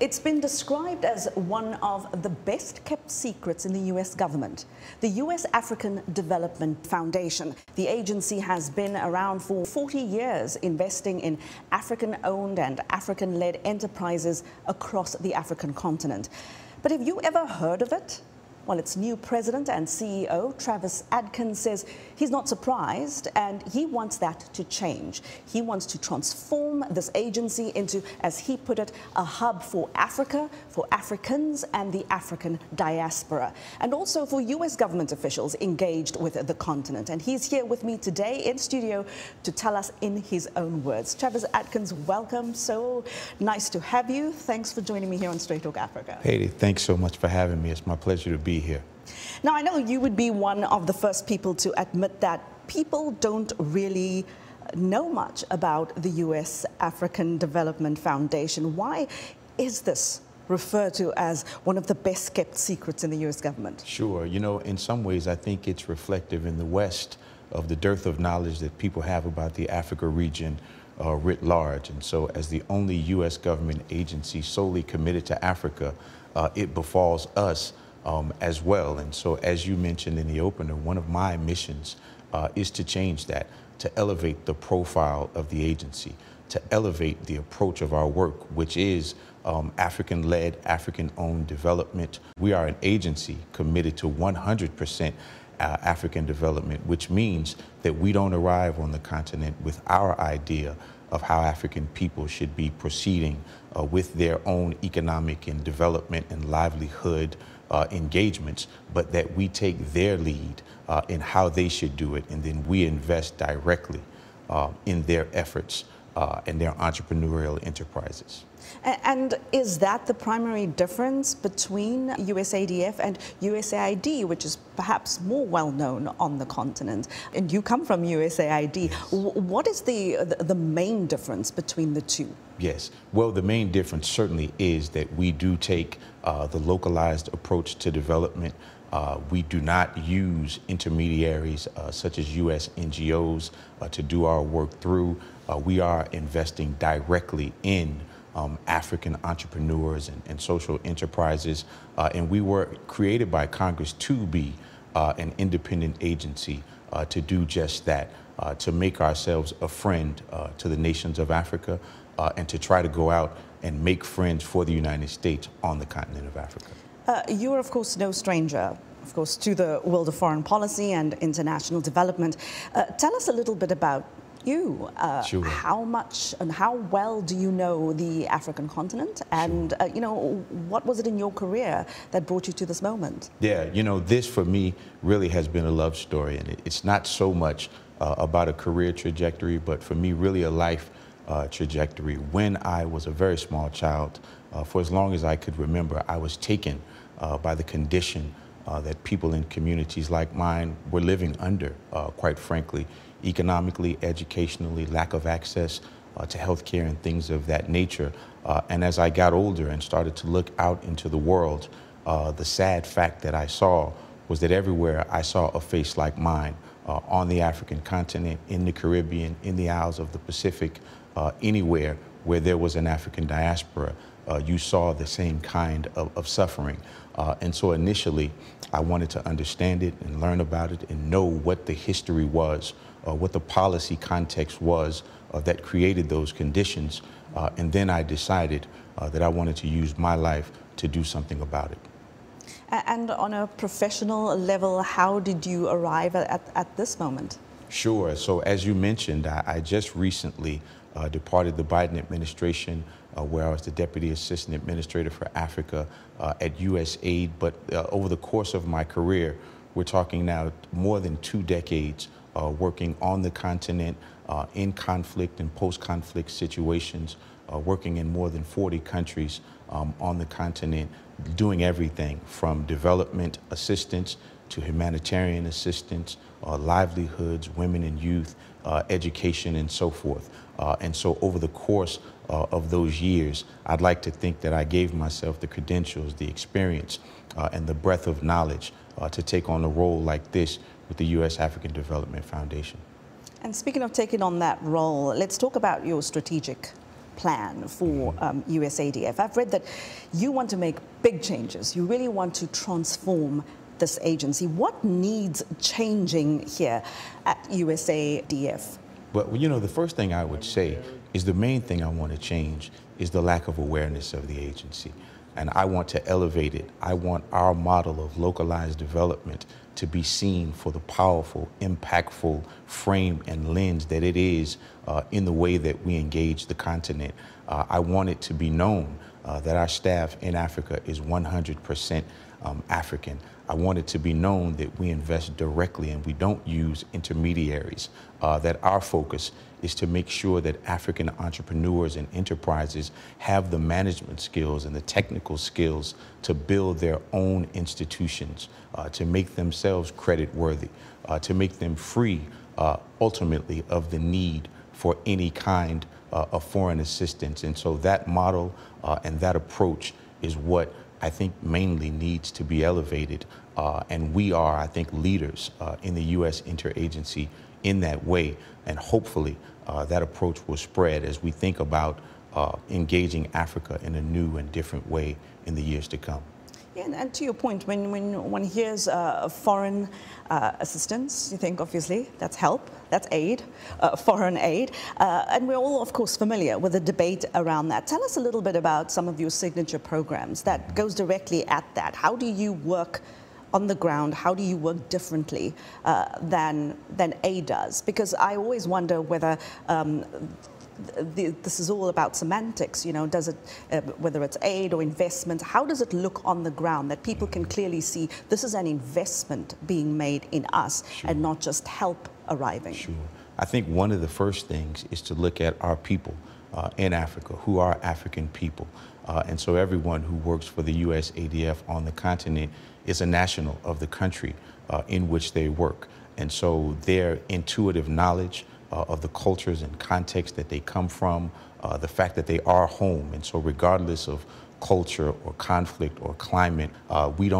It's been described as one of the best kept secrets in the U.S. government. The U.S. African Development Foundation. The agency has been around for 40 years, investing in African-owned and African-led enterprises across the African continent. But have you ever heard of it? Well, its new president and CEO, Travis Adkins, says he's not surprised and he wants that to change. He wants to transform this agency into, as he put it, a hub for Africa, for Africans and the African diaspora, and also for U.S. government officials engaged with the continent. And he's here with me today in studio to tell us in his own words. Travis Adkins, welcome. So nice to have you. Thanks for joining me here on Straight Talk Africa. Haiti, thanks so much for having me. It's my pleasure to be here. Now, I know you would be one of the first people to admit that people don't really know much about the U.S. African Development Foundation. Why is this referred to as one of the best kept secrets in the U.S. government? Sure. You know, in some ways, I think it's reflective in the West of the dearth of knowledge that people have about the Africa region writ large. And so as the only U.S. government agency solely committed to Africa, it befalls us as well. And so, as you mentioned in the opener, one of my missions is to change that, to elevate the profile of the agency, to elevate the approach of our work, which is African-led, African-owned development. We are an agency committed to 100% African development, which means that we don't arrive on the continent with our idea of how African people should be proceeding with their own economic and development and livelihood engagements, but that we take their lead in how they should do it, and then we invest directly in their efforts and their entrepreneurial enterprises. And is that the primary difference between USADF and USAID, which is perhaps more well known on the continent? And you come from USAID. Yes. What is the main difference between the two? Yes. Well, the main difference certainly is that we do take the localized approach to development. We do not use intermediaries such as U.S. NGOs to do our work through. We are investing directly in African entrepreneurs and social enterprises. And we were created by Congress to be an independent agency to do just that, to make ourselves a friend to the nations of Africa and to try to go out and make friends for the United States on the continent of Africa. You are, of course, no stranger, of course, to the world of foreign policy and international development. Tell us a little bit about you. Sure. How much and how well do you know the African continent? And, sure. You know, what was it in your career that brought you to this moment? Yeah, you know, this for me really has been a love story. And it's not so much about a career trajectory, but for me, really a life trajectory. When I was a very small child, for as long as I could remember, I was taken by the condition that people in communities like mine were living under, quite frankly, economically, educationally, lack of access to health care and things of that nature. And as I got older and started to look out into the world, the sad fact that I saw was that everywhere I saw a face like mine, on the African continent, in the Caribbean, in the Isles of the Pacific, anywhere where there was an African diaspora, you saw the same kind of suffering. And so initially, I wanted to understand it and learn about it and know what the history was, what the policy context was that created those conditions. And then I decided that I wanted to use my life to do something about it. And on a professional level, how did you arrive at this moment? Sure. So as you mentioned, I just recently departed the Biden administration, where I was the Deputy Assistant Administrator for Africa at USAID. But over the course of my career, we're talking now more than 2 decades working on the continent in conflict and post-conflict situations, working in more than 40 countries on the continent, doing everything from development assistance to humanitarian assistance, livelihoods, women and youth, education, and so forth. And so over the course of those years, I'd like to think that I gave myself the credentials, the experience, and the breadth of knowledge to take on a role like this with the U.S. African Development Foundation. And speaking of taking on that role, let's talk about your strategic plan for USADF. I've read that you want to make big changes. You really want to transform this agency. What needs changing here at USADF? Well, you know, the first thing I would say is the main thing I want to change is the lack of awareness of the agency. And I want to elevate it. I want our model of localized development to be seen for the powerful, impactful frame and lens that it is in the way that we engage the continent. I want it to be known that our staff in Africa is 100% African. I want it to be known that we invest directly and we don't use intermediaries, that our focus is to make sure that African entrepreneurs and enterprises have the management skills and the technical skills to build their own institutions, to make themselves creditworthy, to make them free, ultimately, of the need for any kind of foreign assistance. And so that model and that approach is what I think mainly needs to be elevated, and we are, I think, leaders in the U.S. interagency in that way, and hopefully that approach will spread as we think about engaging Africa in a new and different way in the years to come. Yeah, and to your point, when one hears foreign assistance, you think, obviously, that's help, that's aid, foreign aid. And we're all, of course, familiar with the debate around that. Tell us a little bit about some of your signature programs that goes directly at that. How do you work on the ground? How do you work differently than aid does? Because I always wonder whether this is all about semantics, you know, does it, whether it's aid or investment, how does it look on the ground that people can clearly see this is an investment being made in us and not just help arriving? Sure. I think one of the first things is to look at our people in Africa, who are African people. And so everyone who works for the USADF on the continent is a national of the country in which they work. And so their intuitive knowledge of the cultures and context that they come from, the fact that they are home. And so regardless of culture or conflict or climate, we're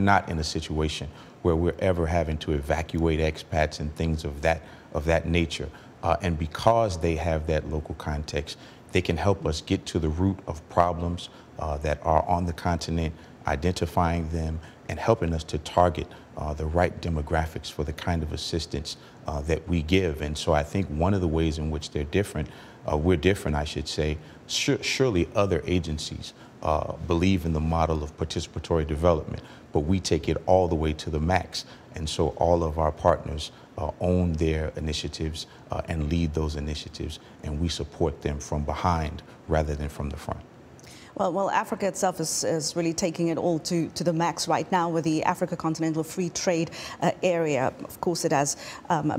not in a situation where we're ever having to evacuate expats and things of that nature. And because they have that local context, they can help us get to the root of problems that are on the continent, identifying them and helping us to target the right demographics for the kind of assistance that we give. And so I think one of the ways in which they're different, we're different, I should say, surely other agencies believe in the model of participatory development, but we take it all the way to the max. And so all of our partners own their initiatives and lead those initiatives, and we support them from behind rather than from the front. Well, Africa itself is really taking it all to the max right now with the Africa Continental Free Trade Area. Of course, it has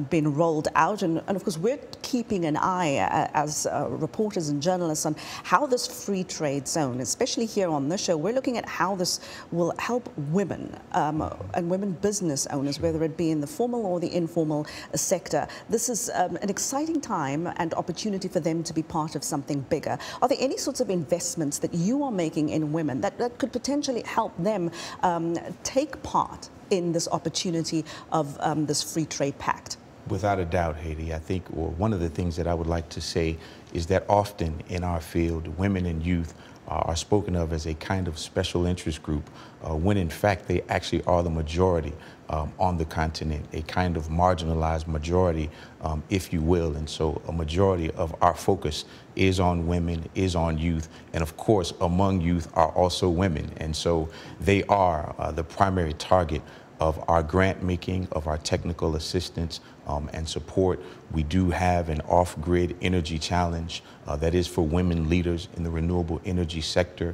been rolled out. And of course, we're keeping an eye as reporters and journalists on how this free trade zone, especially here on this show, we're looking at how this will help women and women business owners, whether it be in the formal or the informal sector. This is an exciting time and opportunity for them to be part of something bigger. Are there any sorts of investments that you are making in women that could potentially help them take part in this opportunity of this free trade pact? Without a doubt, Haiti. I think one of the things that I would like to say is that often in our field, women and youth are spoken of as a kind of special interest group, when in fact they actually are the majority on the continent, a kind of marginalized majority, if you will. And so a majority of our focus is on women, is on youth, and of course among youth are also women. And so they are the primary target of our grant making, of our technical assistance and support. We do have an off-grid energy challenge that is for women leaders in the renewable energy sector.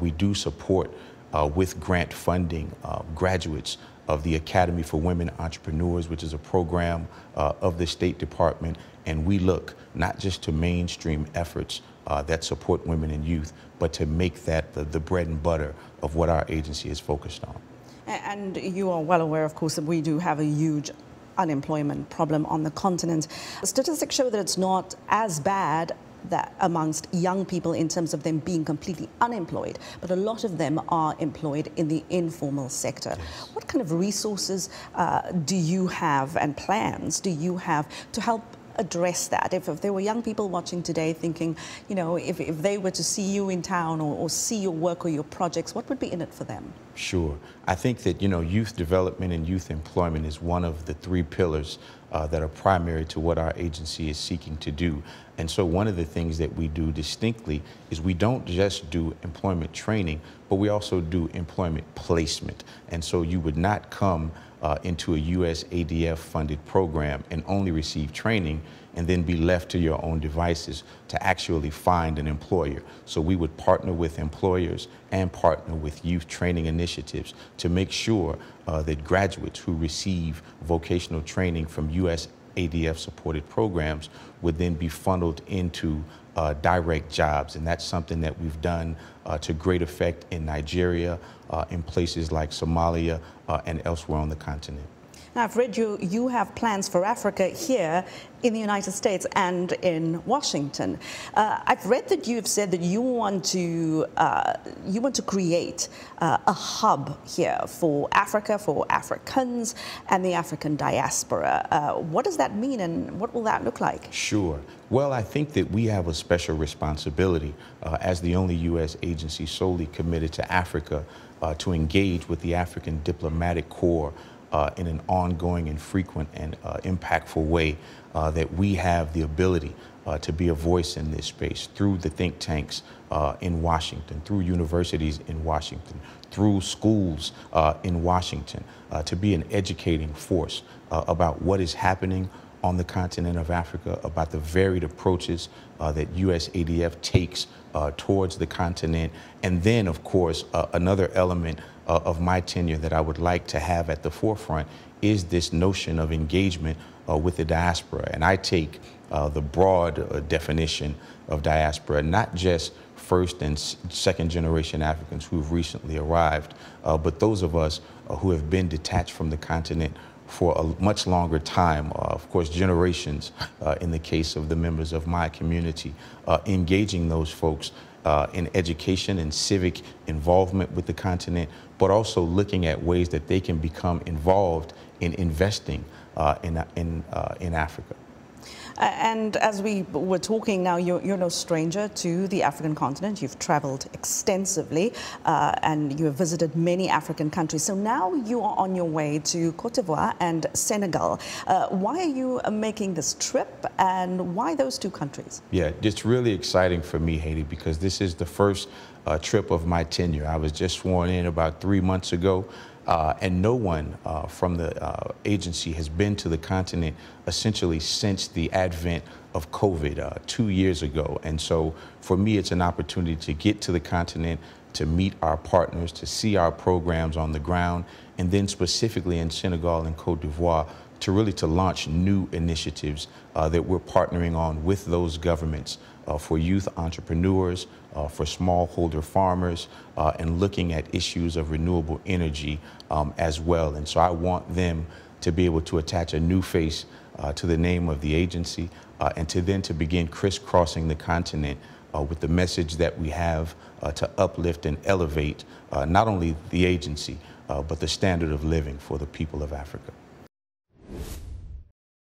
We do support with grant funding graduates of the Academy for Women Entrepreneurs, which is a program of the State Department. And we look not just to mainstream efforts that support women and youth, but to make that the bread and butter of what our agency is focused on. And you are well aware, of course, that we do have a huge unemployment problem on the continent. Statistics show that it's not as bad that amongst young people in terms of them being completely unemployed, but a lot of them are employed in the informal sector. Yes. What kind of resources do you have and plans do you have to help address that. If there were young people watching today thinking, you know, if they were to see you in town or see your work or your projects, what would be in it for them? Sure. I think that, you know, youth development and youth employment is one of the three pillars that are primary to what our agency is seeking to do. And so one of the things that we do distinctly is we don't just do employment training, but we also do employment placement. And so you would not come into a USADF funded program and only receive training and then be left to your own devices to actually find an employer. So we would partner with employers and partner with youth training initiatives to make sure that graduates who receive vocational training from USADF supported programs would then be funneled into direct jobs. And that's something that we've done to great effect in Nigeria, in places like Somalia, and elsewhere on the continent. Now, I've read you have plans for Africa here in the United States and in Washington. I've read that you've said that you want to create a hub here for Africa, for Africans and the African diaspora. What does that mean and what will that look like? Sure. Well, I think that we have a special responsibility as the only U.S. agency solely committed to Africa to engage with the African diplomatic corps in an ongoing and frequent and impactful way, that we have the ability to be a voice in this space through the think tanks in Washington, through universities in Washington, through schools in Washington, to be an educating force about what is happening on the continent of Africa, about the varied approaches that USADF takes towards the continent. And then, of course, another element of my tenure that I would like to have at the forefront is this notion of engagement with the diaspora. And I take the broad definition of diaspora, not just first and second generation Africans who have recently arrived, but those of us who have been detached from the continent for a much longer time, of course, generations in the case of the members of my community, engaging those folks in education and civic involvement with the continent, but also looking at ways that they can become involved in investing in Africa. And as we were talking now, you're no stranger to the African continent. You've traveled extensively and you have visited many African countries. So now you are on your way to Cote d'Ivoire and Senegal. Why are you making this trip and why those two countries? Yeah, it's really exciting for me, Haiti, because this is the first trip of my tenure. I was just sworn in about 3 months ago. And no one from the agency has been to the continent essentially since the advent of COVID 2 years ago. And so for me, it's an opportunity to get to the continent, to meet our partners, to see our programs on the ground, and then specifically in Senegal and Cote d'Ivoire, to really to launch new initiatives that we're partnering on with those governments for youth entrepreneurs, for smallholder farmers, and looking at issues of renewable energy as well. And so I want them to be able to attach a new face to the name of the agency and to then to begin crisscrossing the continent with the message that we have to uplift and elevate not only the agency, but the standard of living for the people of Africa.